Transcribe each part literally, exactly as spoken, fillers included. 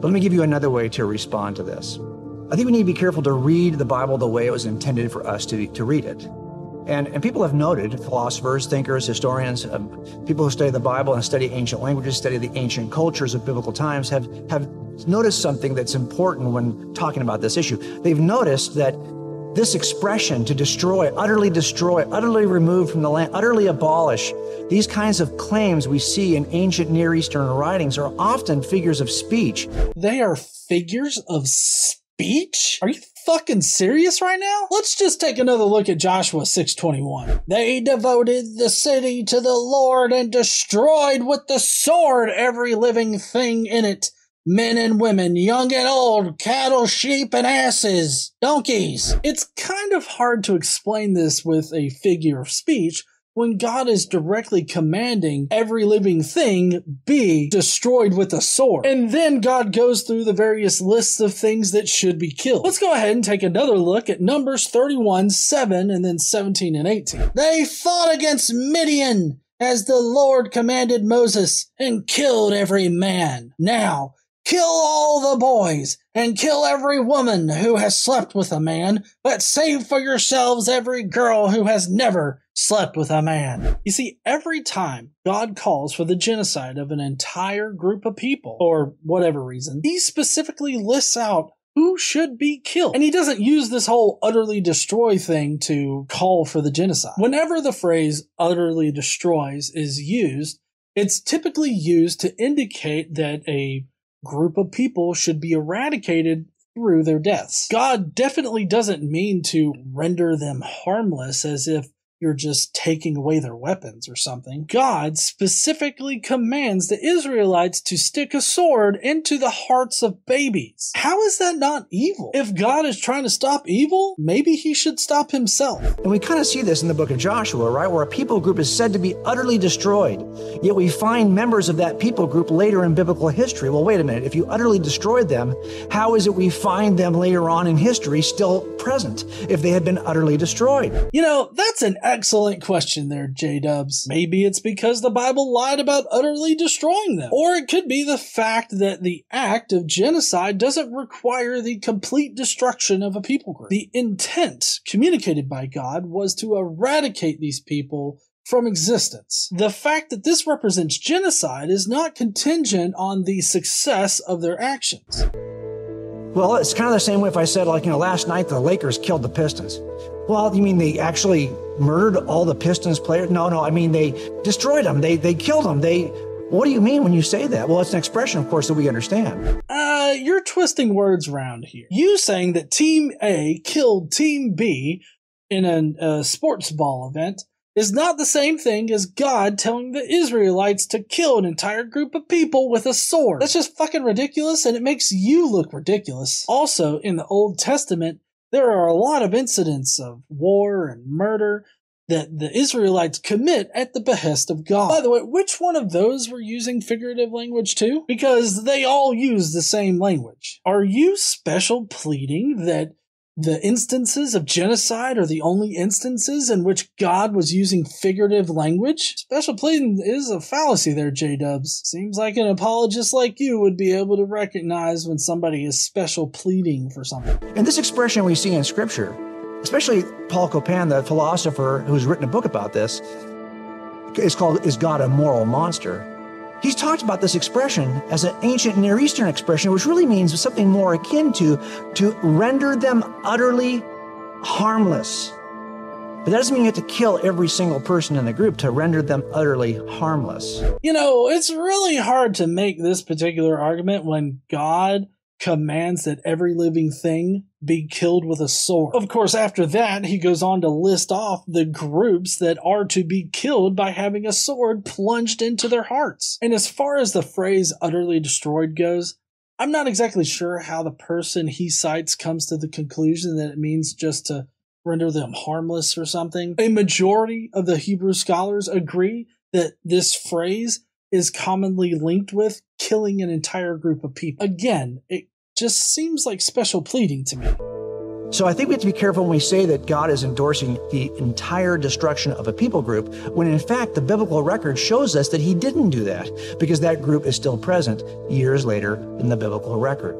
But let me give you another way to respond to this. I think we need to be careful to read the Bible the way it was intended for us to, to read it. And, and people have noted, philosophers, thinkers, historians, um, people who study the Bible and study ancient languages, study the ancient cultures of biblical times, have, have noticed something that's important when talking about this issue. They've noticed that this expression, to destroy, utterly destroy, utterly remove from the land, utterly abolish, these kinds of claims we see in ancient Near Eastern writings are often figures of speech. They are figures of speech? Beach? Are you fucking serious right now? Let's just take another look at Joshua six twenty-one. They devoted the city to the Lord and destroyed with the sword every living thing in it, men and women, young and old, cattle, sheep, and asses, donkeys. It's kind of hard to explain this with a figure of speech when God is directly commanding every living thing be destroyed with a sword. And then God goes through the various lists of things that should be killed. Let's go ahead and take another look at Numbers thirty-one, seven, and then seventeen and eighteen. They fought against Midian as the Lord commanded Moses and killed every man. Now, kill all the boys and kill every woman who has slept with a man, but save for yourselves every girl who has never slept with a man. You see, every time God calls for the genocide of an entire group of people, or whatever reason, he specifically lists out who should be killed. And he doesn't use this whole utterly destroy thing to call for the genocide. Whenever the phrase utterly destroys is used, it's typically used to indicate that a group of people should be eradicated through their deaths. God definitely doesn't mean to render them harmless as if you're just taking away their weapons or something. God specifically commands the Israelites to stick a sword into the hearts of babies. How is that not evil? If God is trying to stop evil, maybe he should stop himself. And we kind of see this in the book of Joshua, right? Where a people group is said to be utterly destroyed, yet we find members of that people group later in biblical history. Well, wait a minute. If you utterly destroyed them, how is it we find them later on in history still present if they had been utterly destroyed? You know, that's an excellent question there, J-Dubs. Maybe it's because the Bible lied about utterly destroying them. Or it could be the fact that the act of genocide doesn't require the complete destruction of a people group. The intent communicated by God was to eradicate these people from existence. The fact that this represents genocide is not contingent on the success of their actions. Well, it's kind of the same way if I said, like, you know, last night the Lakers killed the Pistons. Well, you mean they actually murdered all the Pistons players? No, no, I mean they destroyed them. They they killed them. They. What do you mean when you say that? Well, it's an expression, of course, that we understand. Uh, you're twisting words around here. You saying that Team A killed Team B in a, a sports ball event is not the same thing as God telling the Israelites to kill an entire group of people with a sword. That's just fucking ridiculous, and it makes you look ridiculous. Also, in the Old Testament, there are a lot of incidents of war and murder that the Israelites commit at the behest of God. By the way, which one of those were using figurative language too? Because they all use the same language. Are you special pleading that the instances of genocide are the only instances in which God was using figurative language? Special pleading is a fallacy there, J-Dubs. Seems like an apologist like you would be able to recognize when somebody is special pleading for something. And this expression we see in Scripture, especially Paul Copan, the philosopher who's written a book about this, is called Is God a Moral Monster? He's talked about this expression as an ancient Near Eastern expression, which really means something more akin to to render them utterly harmless. But that doesn't mean you have to kill every single person in the group to render them utterly harmless. You know, it's really hard to make this particular argument when God commands that every living thing be killed with a sword. Of course, after that, he goes on to list off the groups that are to be killed by having a sword plunged into their hearts. And as far as the phrase utterly destroyed goes, I'm not exactly sure how the person he cites comes to the conclusion that it means just to render them harmless or something. A majority of the Hebrew scholars agree that this phrase is commonly linked with killing an entire group of people. Again, it just seems like special pleading to me. So I think we have to be careful when we say that God is endorsing the entire destruction of a people group, when in fact the biblical record shows us that he didn't do that, because that group is still present years later in the biblical record.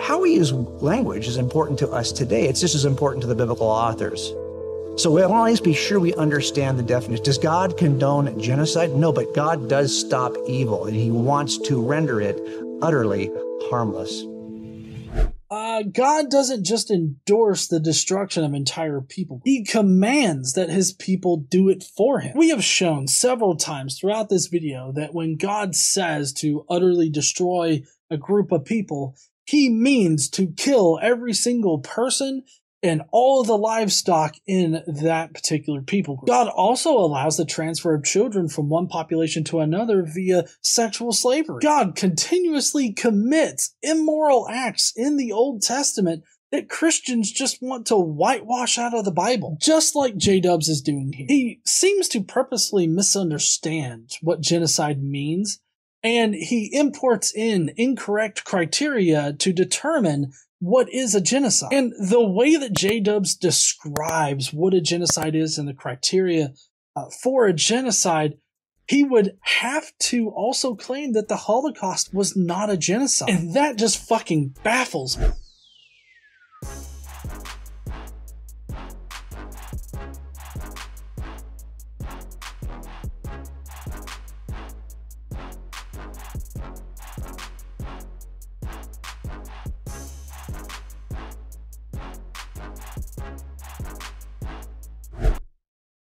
How we use language is important to us today. It's just as important to the biblical authors. So we want to at least be sure we understand the definition. Does God condone genocide? No, but God does stop evil, and he wants to render it utterly harmless. Uh, God doesn't just endorse the destruction of entire people. He commands that his people do it for him. We have shown several times throughout this video that when God says to utterly destroy a group of people, he means to kill every single person and all of the livestock in that particular people group. God also allows the transfer of children from one population to another via sexual slavery. God continuously commits immoral acts in the Old Testament that Christians just want to whitewash out of the Bible, just like J-Dubs is doing here. He seems to purposely misunderstand what genocide means, and he imports in incorrect criteria to determine what is a genocide. And the way that J-Dubs describes what a genocide is and the criteria uh, for a genocide, he would have to also claim that the Holocaust was not a genocide. And that just fucking baffles me.